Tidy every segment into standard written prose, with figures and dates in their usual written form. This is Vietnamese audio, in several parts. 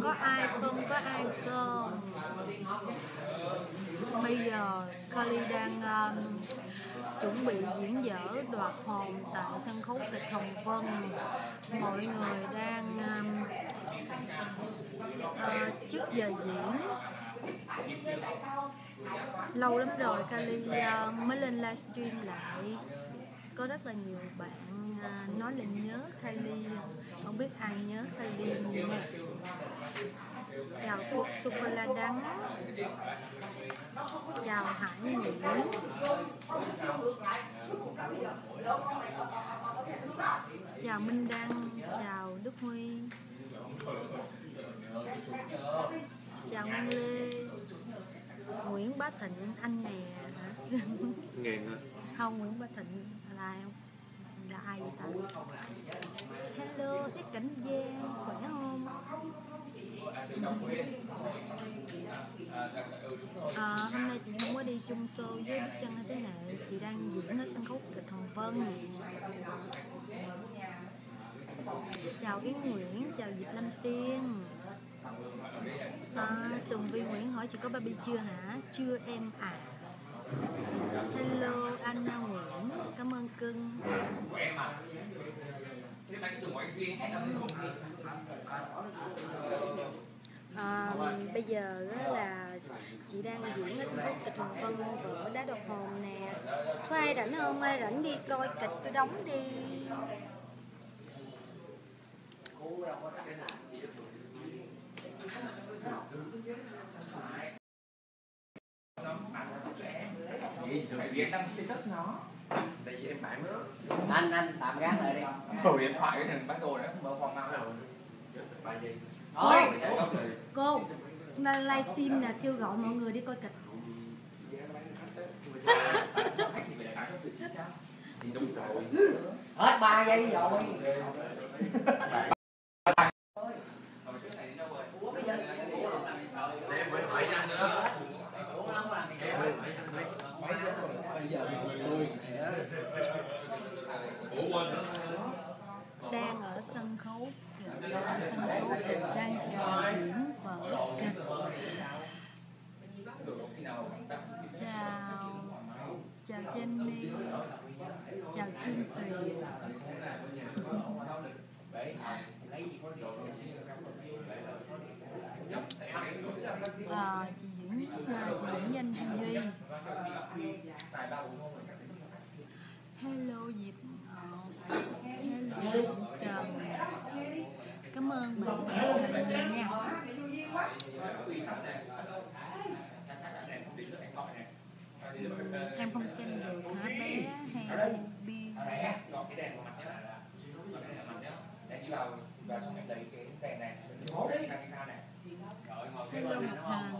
không có ai cơ. Bây giờ Kha Ly đang chuẩn bị diễn dở Đoạt Hồn tại sân khấu kịch Hồng Vân. Mọi người đang trước giờ diễn. Lâu lắm rồi Kha Ly mới lên livestream lại. Có rất là nhiều bạn nói là nhớ Kha Ly, không biết ai nhớ Kha Ly. Chào Quốc Sôcôla đắng, chào Hải Nguyễn. Chào Minh Đăng, chào Đức Huy, chào Ngân Lê. Nguyễn Bá Thịnh anh nè hả? Ngàn hả? Không, Nguyễn Bá Thịnh là không? Là ai vậy ta? Hello, Bích Cảnh Giang, khỏe không? Hôm nay chị không có đi chung show với Bích Trân hay thế hệ. Chị đang diễn ở sân khấu kịch Thuần Vân. Chào Yến Nguyễn, chào Diệp Lâm Tiên. Tùng Vi Nguyễn hỏi chị có baby chưa hả? Chưa em ạ. Hello anh Nguyễn, cảm ơn cưng. Bây giờ là chị đang diễn ở sân khấu kịch Hồng Vân ở Đá Độc Hồn nè. Có ai rảnh không? Ai rảnh đi coi kịch tôi đóng đi. Tại vì em phải mới anh tạm gác lại đi. Cổ điện thoại cái thằng bác cô đã mở phòng nào rồi. Cô, chúng ta livestream là kêu gọi mọi người đi coi kịch. Hết 3 giây rồi. Đang ở sân khấu kịch, đang chờ diễn vở kịch. Chào Jenny, chào Trương Tuyền. Chị diễn danh Thanh Duy. Hello Diệp, hello Trần. Cảm ơn bạn Trần nha. Em không xem được hả bé hay bi? Hello Hằng,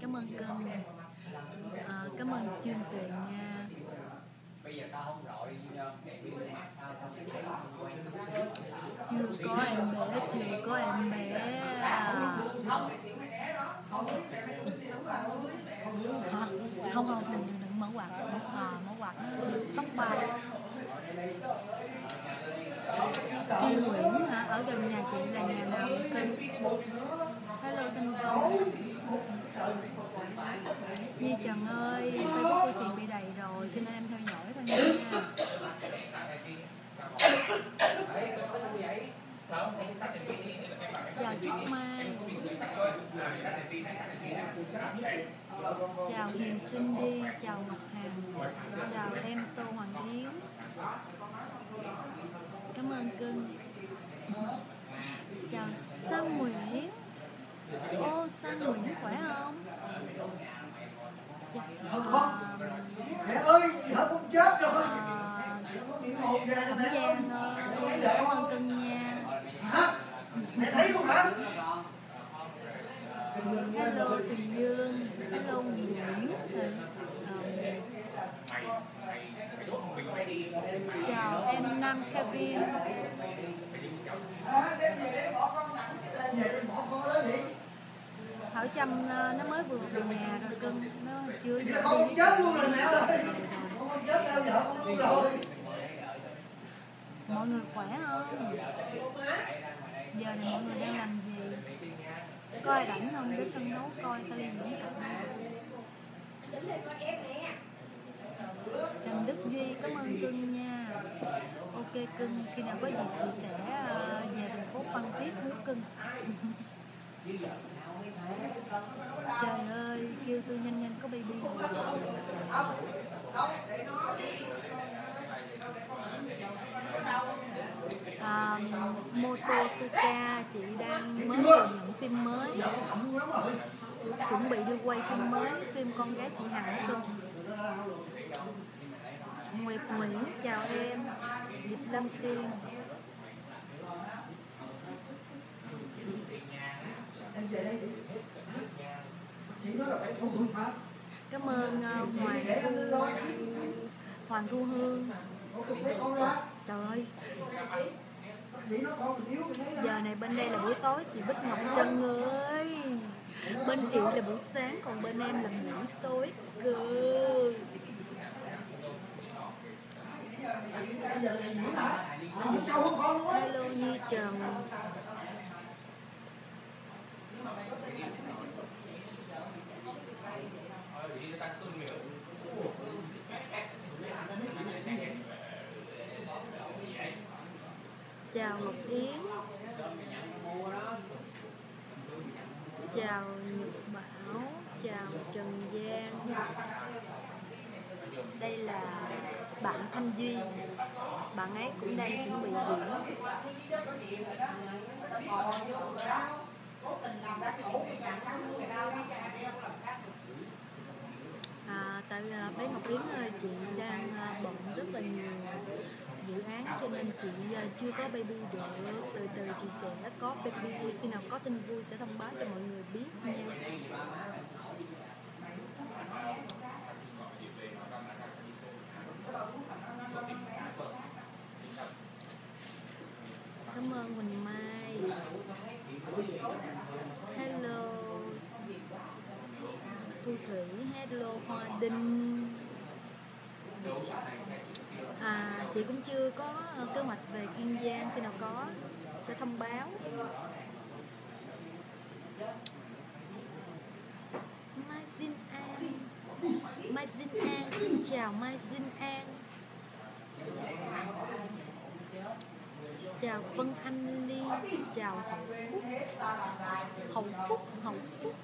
cảm ơn cưng. Cảm ơn Trương Tuyền nha. Chưa có em bé. Không, đừng mở quạt tóc bay. Duy Nguyễn hả? Ở gần nhà chị là nhà nào kênh? Hello Thanh Vân. Nhi Trần ơi, Facebook của chị bị đầy rồi, cho nên em theo dõi thôi nha. Chào Trúc Mai. Chào Hiền Cindy, chào Ngọc Hằng, chào em Tô Hoàng Yến. Cảm ơn cưng. Chào Sang Nguyễn. Ô Sang Nguyễn khỏe không? Mẹ ơi, thở không chết rồi. Giang ơi, cảm ơn cưng nha. Hả? Mẹ thấy không hả? Hello Thùy Dương, hello Nguyễn. Chào em Nam Kevin. Thảo Trâm nó mới vừa về nhà rồi cưng, nó chưa về. Con chết luôn rồi mẹ ơi. Con chết đâu vợ con luôn rồi. Mọi người khỏe không? giờ này mọi người đang làm gì, có ai rảnh không đến sân khấu coi Kha Ly Nguyễn Cận nha. Trần Đức Duy cảm ơn cưng nha. Ok cưng, khi nào có gì chị sẽ về thành phố Phan Thiết hú cưng. Trời ơi, kêu tôi nhanh nhanh có baby. Moto Suka chị đang mới nhận phim mới, chuẩn bị đi quay phim mới, phim con gái chị Hằng cưng. Nguyệt Nguyễn chào em. Diệp Lâm Tiên. Cảm ơn Hoàng Thu Hương. Trời ơi, giờ này bên đây là buổi tối chị Bích Ngọc Trân ơi. Bên chị là buổi sáng, còn bên em là buổi tối cơ. Hello Nhi Trần. Chào Ngọc Yến. Chào Nhật Bảo. Chào Trần Giang. Đây là bạn Thanh Duy. Bạn ấy cũng đang chuẩn bị diễn. Tại bé Ngọc Yến ơi, chị đang bận rất là nhiều dự án cho nên chị chưa có baby được. Từ từ chị sẽ có baby, khi nào có tin vui sẽ thông báo cho mọi người biết nha. Cảm ơn Quỳnh Mai. Hello Thu Thủy, hello Hoa Đinh. Chị cũng chưa có kế hoạch về Kiên Giang, khi nào có sẽ thông báo. Mai Xin An. Mai Xin An, xin chào Mai Xin An. Chào Vân Anh Liên, chào Hồng Phúc. Hồng Phúc.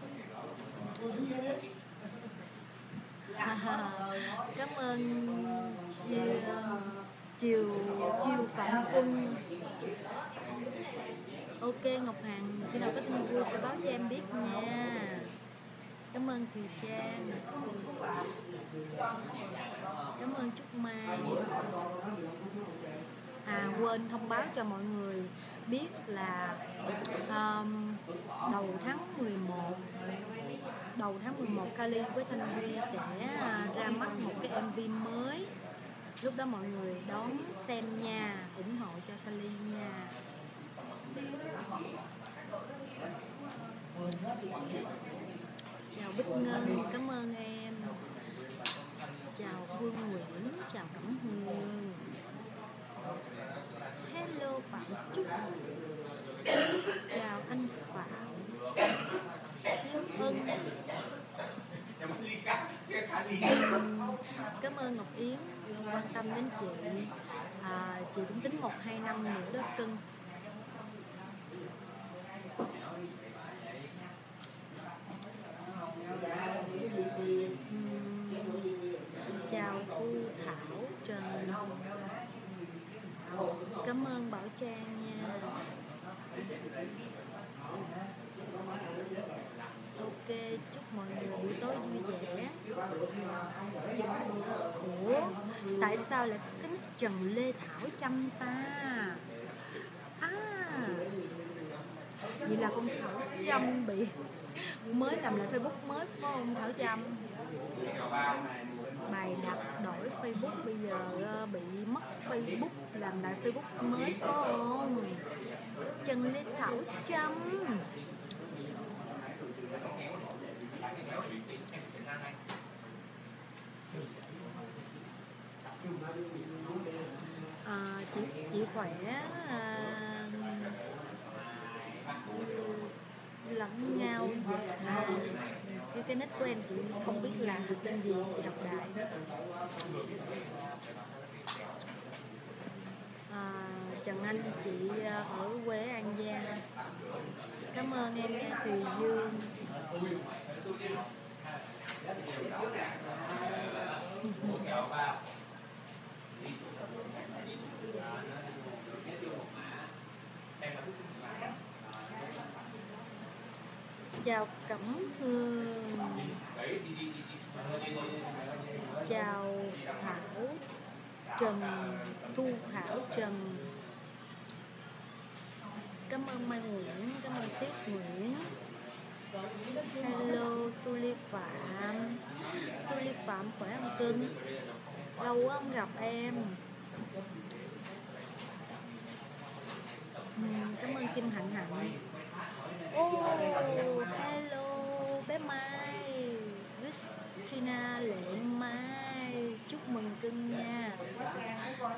Cảm ơn chiều Phạm Xuân. Ok Ngọc Hằng, khi nào có tin vui sẽ báo cho em biết nha. Cảm ơn Thùy Trang. Cảm ơn Trúc Mai. Quên thông báo cho mọi người biết là đầu tháng 11 Kha Ly với Thanh Duy sẽ ra mắt một cái MV mới. Lúc đó mọi người đón xem nha, ủng hộ cho Kha Ly nha. Chào Bích Ngân, cảm ơn em. Chào Phương Nguyễn, chào Cẩm Hương. Hello Phạm Trúc. Chào anh Phạm. Cảm ơn Ngọc Yến quan tâm đến chị. Chị cũng tính 1-2 năm nữa đó cưng. Chào Thu Thảo Trần. Cảm ơn Bảo Trang nha. Ok, chúc mọi người buổi tối vui vẻ. Ủa, tại sao lại cái nick Trần Lê Thảo Trâm ta? Vậy là con Thảo Trâm bị mới làm lại Facebook mới phải không Thảo Trâm? Mày đặt đổi Facebook, bây giờ bị mất Facebook, làm lại Facebook mới phải không? Trần Lê Thảo Trâm. Chị khỏe lẫn nhau. Thì cái nick của em chị không biết là tên gì, chị đọc đại. Trần Anh, chị ở quê An Giang. Cảm ơn em nha Thùy Dương. Chào Cẩm Hương. Chào Thảo Trần, Thu Thảo Trần. Cảm ơn Mai Nguyễn, cảm ơn Tiết Nguyễn. Hello Suli Phạm. Suli Phạm khỏe không cưng? Lâu quá không gặp em. Cảm ơn Kim Hạnh Hạnh. Oh, hello bé Mai. Christina Lệ Mai. Chúc mừng cưng nha.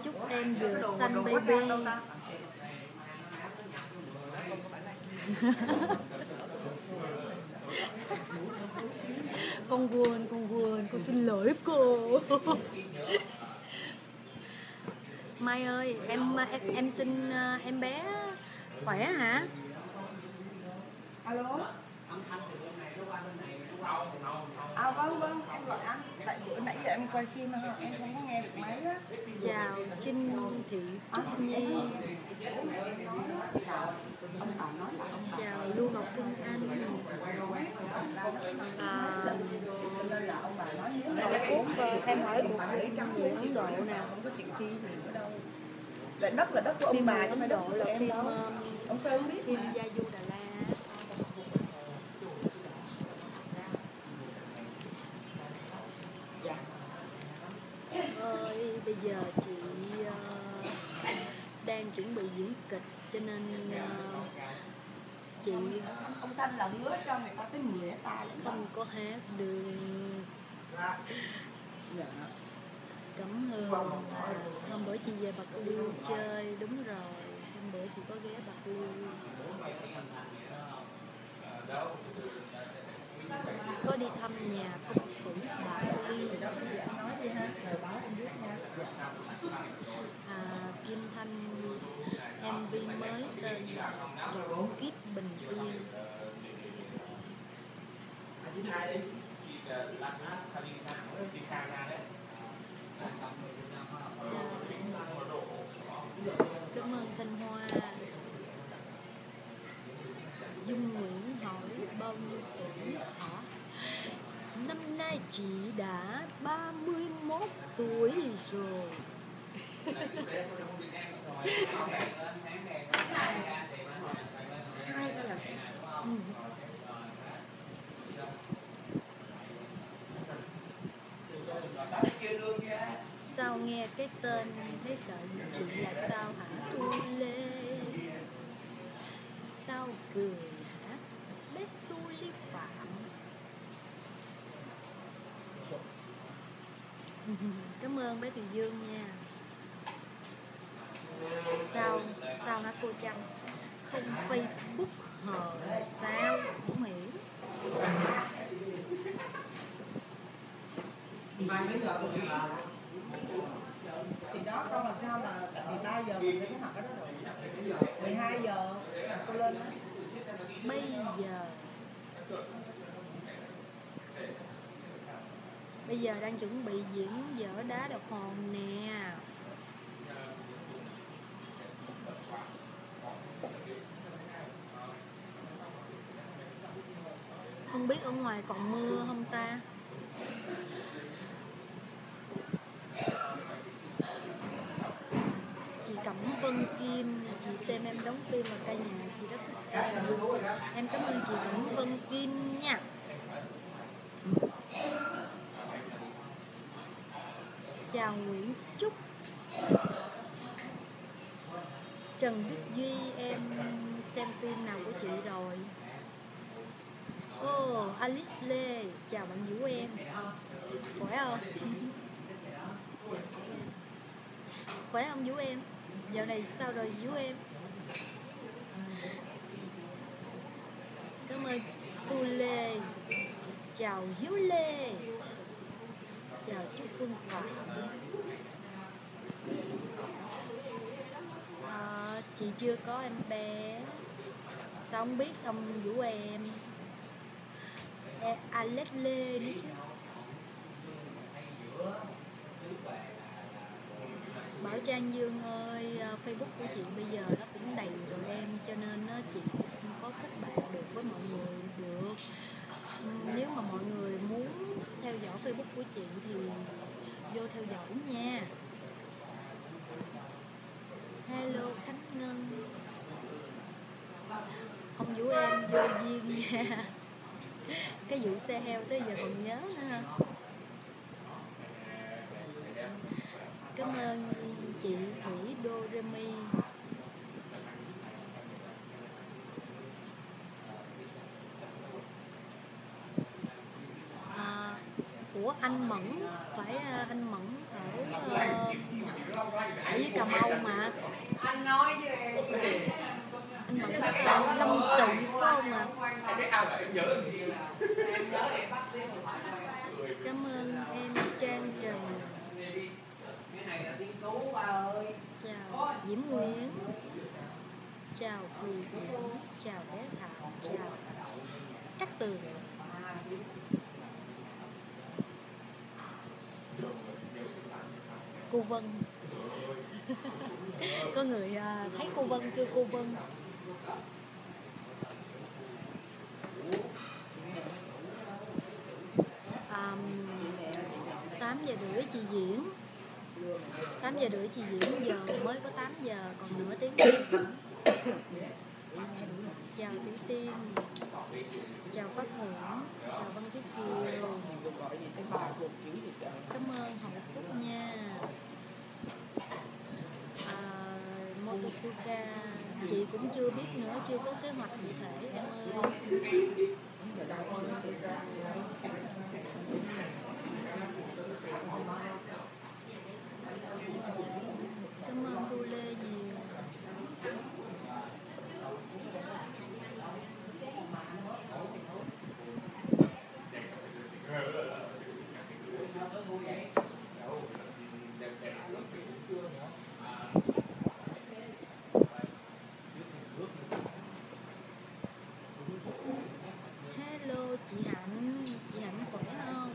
Chúc em vừa xanh baby. Con buồn, con xin lỗi cô. Mai ơi, em xin em bé khỏe hả? Alo. À vâng, em gọi anh. Tại bữa nãy giờ em quay phim mà em không có nghe được máy á. Chào Trinh Thị Trúc Nhi. Chào Lưu Ngọc Phương Anh. Em hỏi cuộc thi trong người Ấn Độ nào không có chuyện chi gì nữa đâu. Lại đất là đất của ông bà chứ phải đất của em đâu. Ông Sơn biết phim Gia Du Đà La. Ơi, bây giờ chị đang chuẩn bị diễn kịch cho nên chị ông Thanh là ngứa cho người ta tới mỉa tai không có hát được. Cảm ơn. Hôm bữa chị về Bạc Liêu chơi, đúng rồi, hôm bữa chị có ghé Bạc Liêu. Có đi thăm nhà công tử Bạc Liêu. Nói đi ha, báo em biết nha. Kim Thanh MV mới tên Trộn Kiếp Bình Yên. Cảm ơn Thanh Hoa. Dung Nguyễn hỏi bao nhiêu tuổi hả? Năm nay chị đã 31 tuổi rồi. Sao nghe cái tên thấy sợ chị là sao hả Thu Lê? Sao cười hả bé Su Lý Phạm? Cảm ơn bé Thùy Dương nha. Sao hả cô Trâm? Không Facebook hờ sao? Không hiểu. Thì đó con làm sao là tại vì 3 giờ mình phải học cái đó rồi. 12 giờ cô lên đó. Bây giờ đang chuẩn bị diễn vở Đá Độc Hồn nè. Không biết ở ngoài còn mưa không ta? Chị Cẩm Vân Kim, chị xem em đóng phim ở cây nhà chị rất là vui. Em cảm ơn chị Cẩm Vân Kim nha. Chào Nguyễn Trúc. Trần Đức Duy, em xem phim nào của chị rồi? Alice Lê, chào bạn Vũ Em. Khỏe không? Khỏe không Vũ Em? Dạo này sao rồi Vũ Em? ơi, Thu Lê, chào Hiếu Lê, chào Trúc Phương Phạm. Chị chưa có em bé, sao không biết không Vũ Em? Alex Lê nữa chứ. Bảo Trang Dương ơi, Facebook của chị bây giờ nó cũng đầy rồi em, cho nên chị không có kết bạn được với mọi người được. Nếu mà mọi người muốn theo dõi Facebook của chị thì vô theo dõi nha. Hello Khánh Ngân, không Vũ Em vô duyên nha. Cái vụ xe heo tới giờ còn nhớ nữa. Cảm ơn chị Thủy Doremi. Của anh Mẫn, phải anh Mẫn ở Cà Mau mà. Anh nói với em. Anh Mẫn bắt đầu Lâm Trụ phải không ạ? Cảm ơn em Trang Trần. Chào Yến Nguyễn, chào Quỳ Nguyễn, chào bé Thảo, chào Cát Tường. Cô Vân. Có người thấy cô Vân chưa cô Vân? À, 8 giờ rưỡi chị diễn. 8 giờ rưỡi chị diễn, giờ mới có 8 giờ, còn nửa tiếng nữa. Chào Thủy Tiên, chào Pháp Nguyễn, chào Văn Thiết Kiều. Cảm ơn Hồng Phúc nha. Moto Suka, chị cũng chưa biết nữa, chưa có kế hoạch cụ thể em ơi. Cảm ơn Thu Lê nhiều. Hello chị Hạnh khỏe không?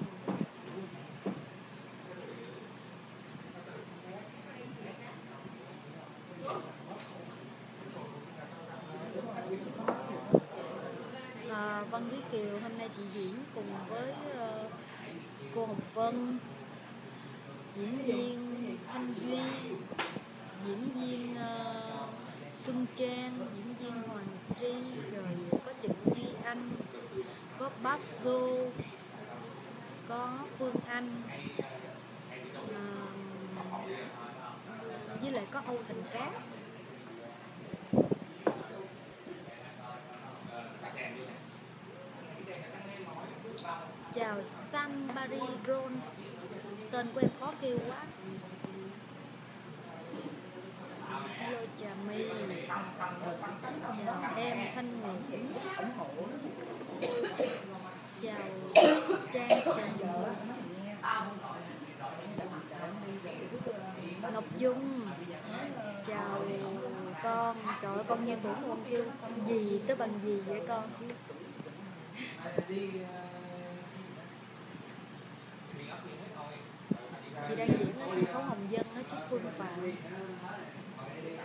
Văn Thúy Kiều hôm nay chị diễn cùng với cô Hồng Vân, diễn viên Thanh Duy, diễn viên Xuân Trang, diễn viên Hoàng Tri, rồi có Trịnh Duy Anh, có Bác Xô, có Phương Anh, với lại có Âu Thành Cát. Chào Sambari Drones, tên của em khó kêu quá. Hello Trà My, chào em Thanh Nguyễn, chào Trang Trần, Ngọc Dung, chào con. Trời ơi, con nghe tưởng con kêu gì tới bằng gì vậy con? Chị đang diễn ở sân khấu Hồng Vân ở trước Phương Phạm.